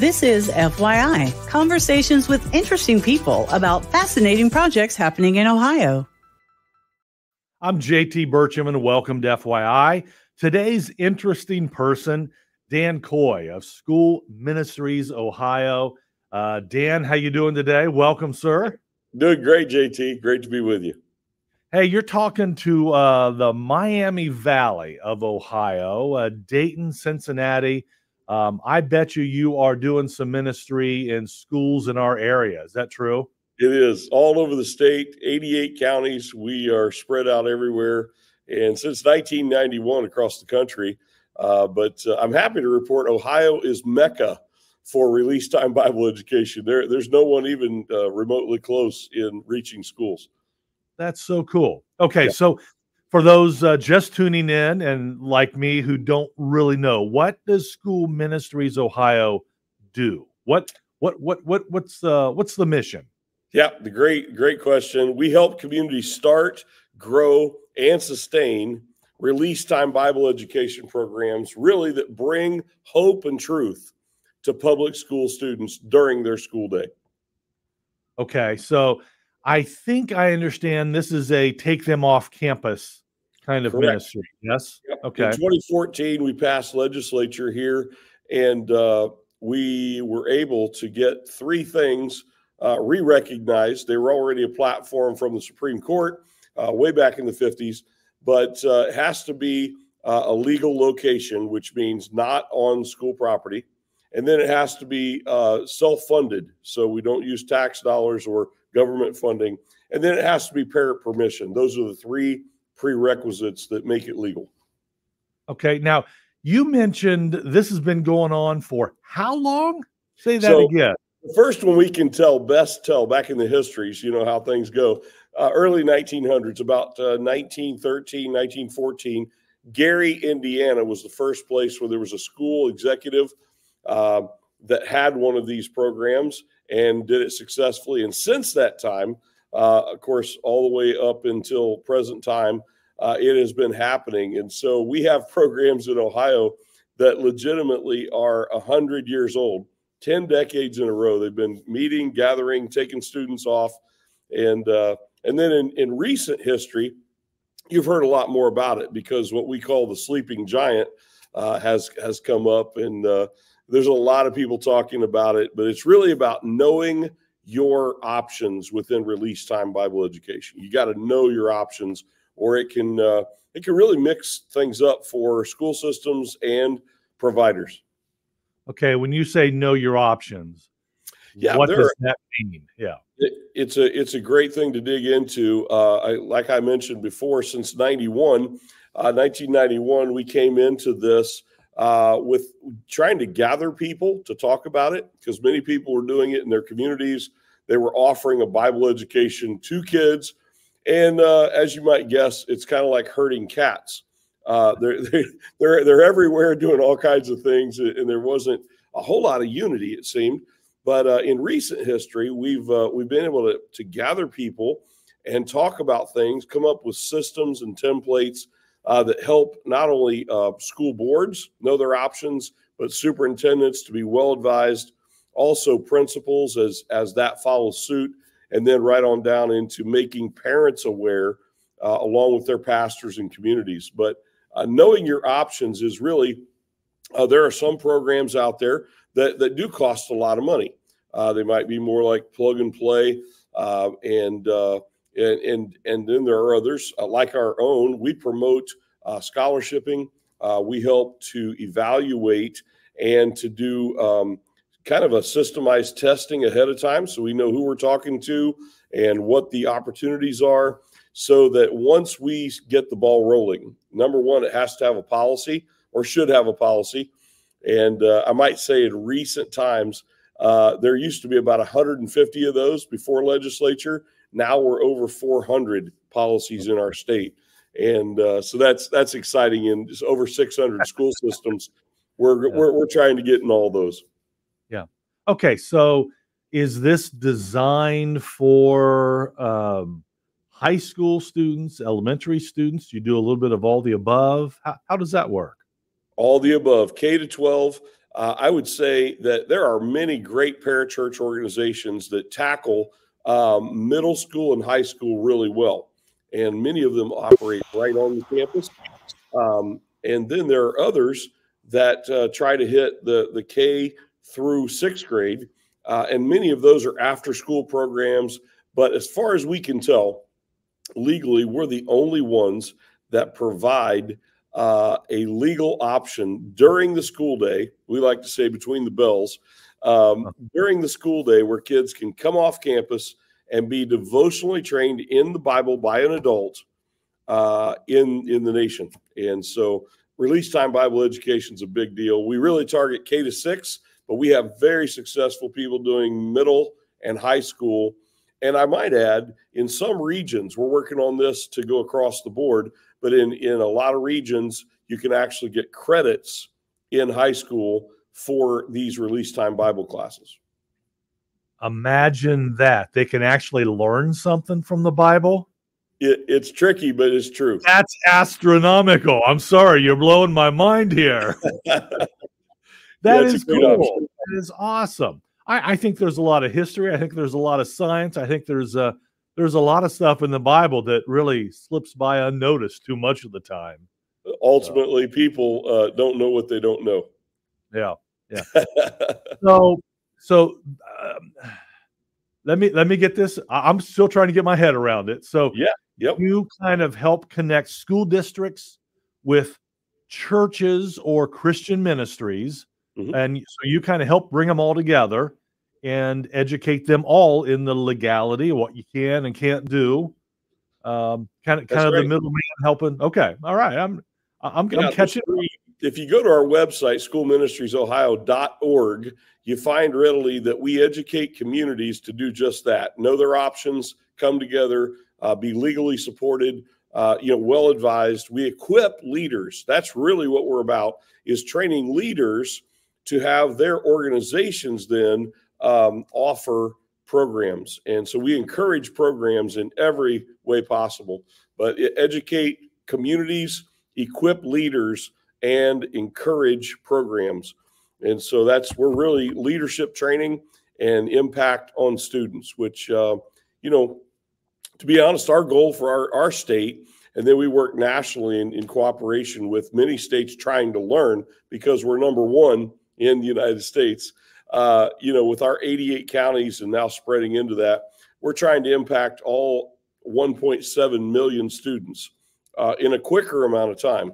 This is FYI, conversations with interesting people about fascinating projects happening in Ohio. I'm JT Bircham and welcome to FYI. Today's interesting person, Dan Coy of School Ministries Ohio. Dan, how you doing today? Welcome, sir. Doing great, JT. Great to be with you. Hey, you're talking to the Miami Valley of Ohio, Dayton, Cincinnati. I bet you are doing some ministry in schools in our area. Is that true? It is. All over the state, 88 counties. We are spread out everywhere. And since 1991 across the country. But I'm happy to report Ohio is Mecca for Release Time Bible education. There's no one even remotely close in reaching schools. That's so cool. Okay, yeah. So for those just tuning in and like me who don't really know, what does School Ministries Ohio do? What's the mission? Yeah, the great question. We help communities start, grow, and sustain Release Time Bible education programs, really, that bring hope and truth to public school students during their school day. Okay, so I think I understand this is a take them off campus kind of ministry. Yes? Yep. Okay. In 2014, we passed legislature here, and we were able to get three things re-recognized. They were already a platform from the Supreme Court way back in the 50s, but it has to be a legal location, which means not on school property. And then it has to be self-funded, so we don't use tax dollars or government funding. And then it has to be parent permission. Those are the three prerequisites that make it legal. Okay. Now, you mentioned this has been going on for how long? Say that again. The first one we can best tell back in the histories, you know how things go. Early 1900s, about 1913, 1914, Gary, Indiana was the first place where there was a school executive that had one of these programs and did it successfully. And since that time, of course, all the way up until present time, it has been happening. And so we have programs in Ohio that legitimately are 100 years old, 10 decades in a row. They've been meeting, gathering, taking students off. And then in recent history, you've heard a lot more about it because what we call the sleeping giant has come up, and there's a lot of people talking about it, but it's really about knowing your options within Release Time Bible education. You got to know your options, or it can really mix things up for school systems and providers. Okay, when you say know your options, yeah, what does that mean? Yeah, it's a great thing to dig into. Like I mentioned before, since 1991, we came into this with trying to gather people to talk about it, because many people were doing it in their communities. They were offering a Bible education to kids. And as you might guess, it's kind of like herding cats. They're everywhere doing all kinds of things. And there wasn't a whole lot of unity, it seemed. But in recent history, we've been able to gather people and talk about things, come up with systems and templates that help not only school boards know their options, but superintendents to be well advised, also principals as that follows suit, and then right on down into making parents aware along with their pastors and communities. But knowing your options is really, there are some programs out there that do cost a lot of money. They might be more like plug and play, and then there are others like our own. We promote scholarshiping. We help to evaluate and to do kind of a systemized testing ahead of time, so we know who we're talking to and what the opportunities are, so that once we get the ball rolling, number one, it has to have a policy, or should have a policy. And I might say in recent times, there used to be about 150 of those before legislature. Now we're over 400 policies in our state. And so that's exciting. And just over 600 school systems. We're trying to get in all those. Yeah. Okay. So is this designed for high school students, elementary students? You do a little bit of all the above. How does that work? All the above, K to 12, I would say that there are many great parachurch organizations that tackle middle school and high school really well, and many of them operate right on the campus. And then there are others that try to hit the K through sixth grade, and many of those are after-school programs. But as far as we can tell, legally, we're the only ones that provide a legal option during the school day. We like to say between the bells, during the school day, where kids can come off campus and be devotionally trained in the Bible by an adult in the nation. And so release time Bible education is a big deal. We really target K to six, but we have very successful people doing middle and high school. And I might add, in some regions, we're working on this to go across the board, but in a lot of regions, you can actually get credits in high school for these release time Bible classes. Imagine that. They can actually learn something from the Bible. It's tricky, but it's true. That's astronomical. I'm sorry. You're blowing my mind here. That is cool. Option. That is awesome. I think there's a lot of history. I think there's a lot of science. I think there's a lot of stuff in the Bible that really slips by unnoticed too much of the time. Ultimately, people don't know what they don't know. Yeah, yeah. Let me get this. I'm still trying to get my head around it. So yeah, yep. You kind of help connect school districts with churches or Christian ministries. Mm-hmm. And so you kind of help bring them all together and educate them all in the legality, what you can and can't do. Kind of the middleman helping. Okay. All right. I'm catching. If you go to our website, schoolministriesohio.org, you find readily that we educate communities to do just that. Know their options, come together, be legally supported, well advised. We equip leaders. That's really what we're about, is training leaders to have their organizations then offer programs. And so we encourage programs in every way possible, but educate communities, equip leaders, and encourage programs. And so we're really leadership training and impact on students, which, to be honest, our goal for our state. And then we work nationally in cooperation with many states trying to learn, because we're number one in the United States, with our 88 counties and now spreading into that, we're trying to impact all 1.7 million students in a quicker amount of time.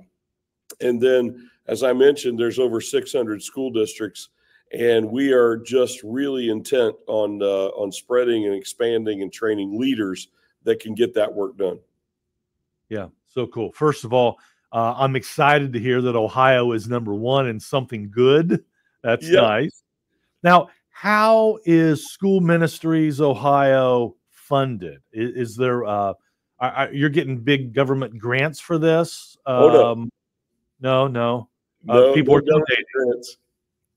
And then, as I mentioned, there's over 600 school districts, and we are just really intent on spreading and expanding and training leaders that can get that work done. Yeah, so cool. First of all, I'm excited to hear that Ohio is number one in something good. That's nice. Now, how is School Ministries Ohio funded? Is there you're getting big government grants for this? No, people are donating. Grants.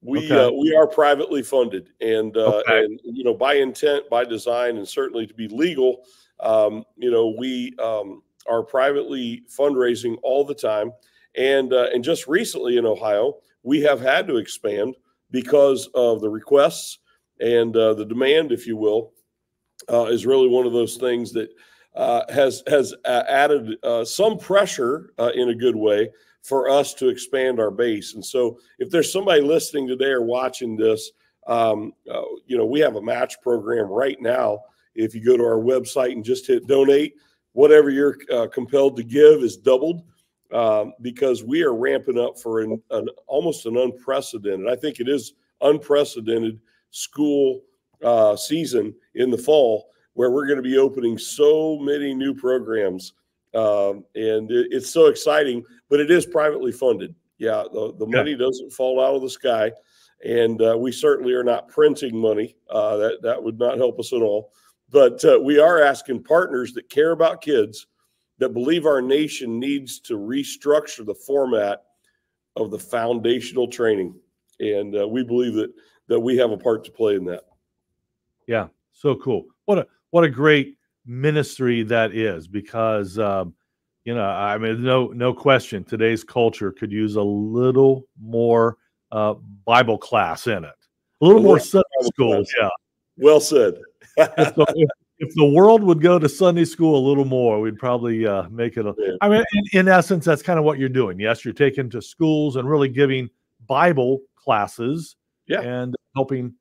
We are privately funded, and by intent, by design, and certainly to be legal. We are privately fundraising all the time. And just recently in Ohio, we have had to expand because of the requests and the demand, if you will, is really one of those things that has added some pressure in a good way for us to expand our base. And so if there's somebody listening today or watching this, we have a match program right now. If you go to our website and just hit donate, whatever you're compelled to give is doubled, because we are ramping up for almost an unprecedented, I think it is unprecedented, school season in the fall, where we're going to be opening so many new programs. And it's so exciting, but it is privately funded. Yeah, the money doesn't fall out of the sky, and we certainly are not printing money. That would not help us at all. But we are asking partners that care about kids, that believe our nation needs to restructure the format of the foundational training. And we believe that we have a part to play in that. Yeah, so cool. What a great ministry that is, because, no question, today's culture could use a little more Bible class in it. A little more Sunday school. Yeah. Well said. So if the world would go to Sunday school a little more, we'd probably make it. I mean, in essence, that's kind of what you're doing. Yes, you're taking to schools and really giving Bible classes, and helping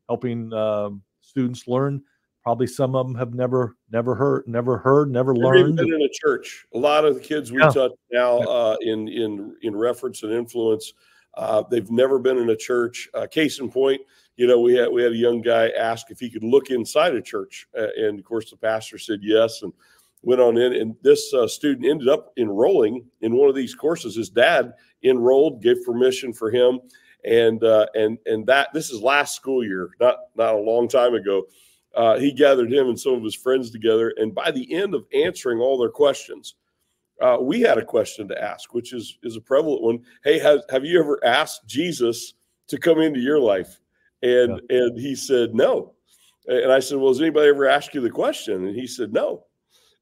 students learn. Probably some of them have never heard, never learned. They've been in a church. A lot of the kids we touch now in reference and influence, they've never been in a church. Case in point, you know, we had a young guy ask if he could look inside a church, and of course the pastor said yes, and went on in. And this student ended up enrolling in one of these courses. His dad enrolled, gave permission for him, and that this is last school year, not a long time ago. He gathered him and some of his friends together, and by the end of answering all their questions, we had a question to ask, which is a prevalent one. Hey, have you ever asked Jesus to come into your life? And and he said no. And I said, well, has anybody ever asked you the question? And he said no.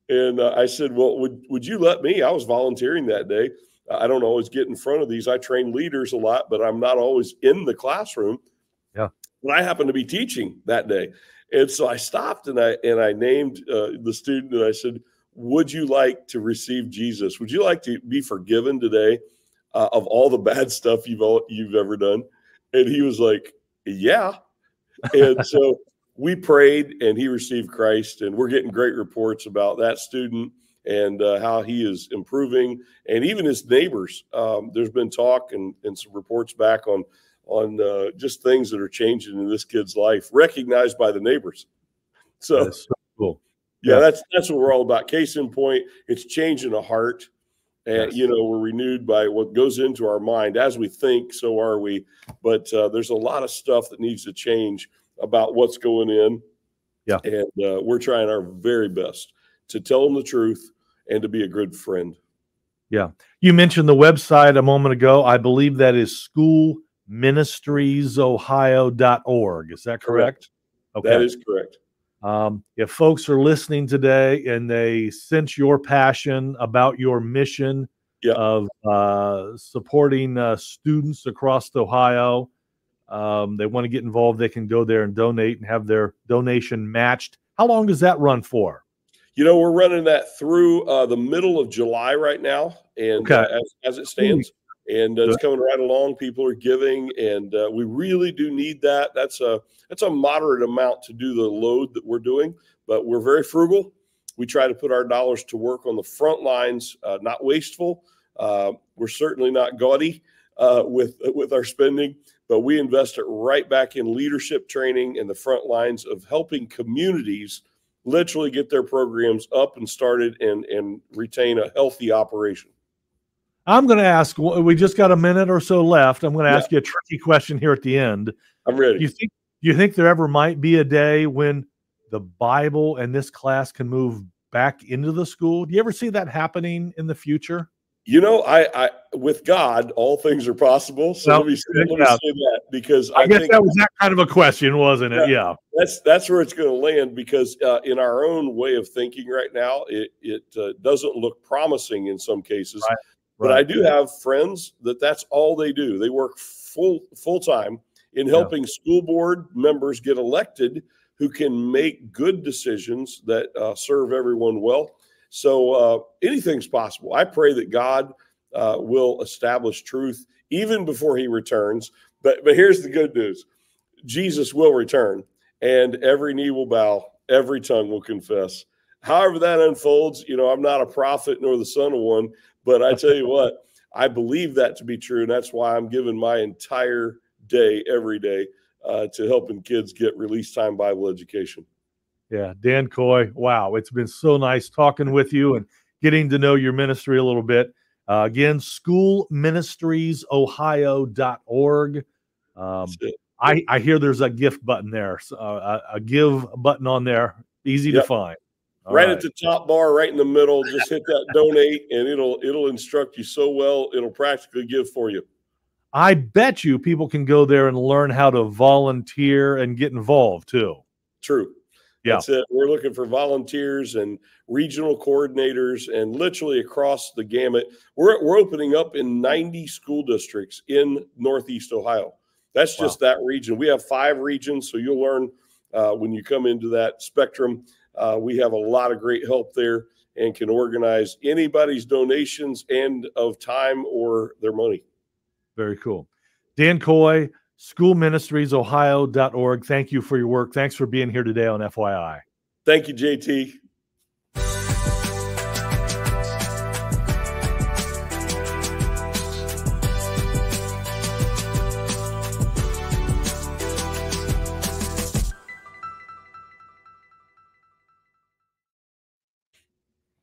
And I said, well, would you let me? I was volunteering that day. I don't always get in front of these. I train leaders a lot, but I'm not always in the classroom. Yeah. But I happened to be teaching that day. And so I stopped and I named the student, and I said, would you like to receive Jesus? Would you like to be forgiven today of all the bad stuff you've ever done? And he was like, yeah. And so we prayed, and he received Christ, and we're getting great reports about that student and how he is improving. And even his neighbors, there's been talk and some reports back on just things that are changing in this kid's life, recognized by the neighbors. So, that's so cool. Yeah, that's what we're all about. Case in point, it's changing a heart. And, you know, we're renewed by what goes into our mind. As we think, so are we. But there's a lot of stuff that needs to change about what's going in. Yeah. And we're trying our very best to tell them the truth and to be a good friend. Yeah. You mentioned the website a moment ago. I believe that is schoolministriesohio.org. Is that correct? Okay. That is correct. If folks are listening today and they sense your passion about your mission of supporting students across Ohio, they want to get involved, they can go there and donate and have their donation matched. How long does that run for? You know, we're running that through the middle of July right now, and as it stands. And it's coming right along. People are giving, and we really do need that. That's a moderate amount to do the load that we're doing, but we're very frugal. We try to put our dollars to work on the front lines, not wasteful. We're certainly not gaudy with our spending, but we invest it right back in leadership training and the front lines of helping communities literally get their programs up and started and retain a healthy operation. I'm going to ask, we just got a minute or so left. I'm going to ask you a tricky question here at the end. I'm ready. Do you think there ever might be a day when the Bible and this class can move back into the school? Do you ever see that happening in the future? You know, I with God, all things are possible. So let me say that, because I guess that was that kind of a question, wasn't it? Yeah. That's where it's going to land, because in our own way of thinking right now, it doesn't look promising in some cases. Right. But I do have friends that's all they do. They work full time in helping school board members get elected who can make good decisions that serve everyone well. So anything's possible. I pray that God will establish truth even before he returns. But here's the good news. Jesus will return, and every knee will bow, every tongue will confess. However that unfolds, you know, I'm not a prophet nor the son of one, but I tell you what, I believe that to be true, and that's why I'm giving my entire day, every day, to helping kids get Release Time Bible education. Yeah, Dan Coy, wow, it's been so nice talking with you and getting to know your ministry a little bit. Again, schoolministriesohio.org. I hear there's a gift button there, so a give button on there, easy to find. Right at the top bar, right in the middle, just hit that donate, and it'll instruct you so well. It'll practically give for you. I bet you people can go there and learn how to volunteer and get involved too. True. Yeah. That's it. We're looking for volunteers and regional coordinators, and literally across the gamut. We're opening up in 90 school districts in Northeast Ohio. That's just that region. We have 5 regions, so you'll learn when you come into that spectrum. We have a lot of great help there and can organize anybody's donations and of time or their money. Very cool. Dan Coy, schoolministriesohio.org. Thank you for your work. Thanks for being here today on FYI. Thank you, JT.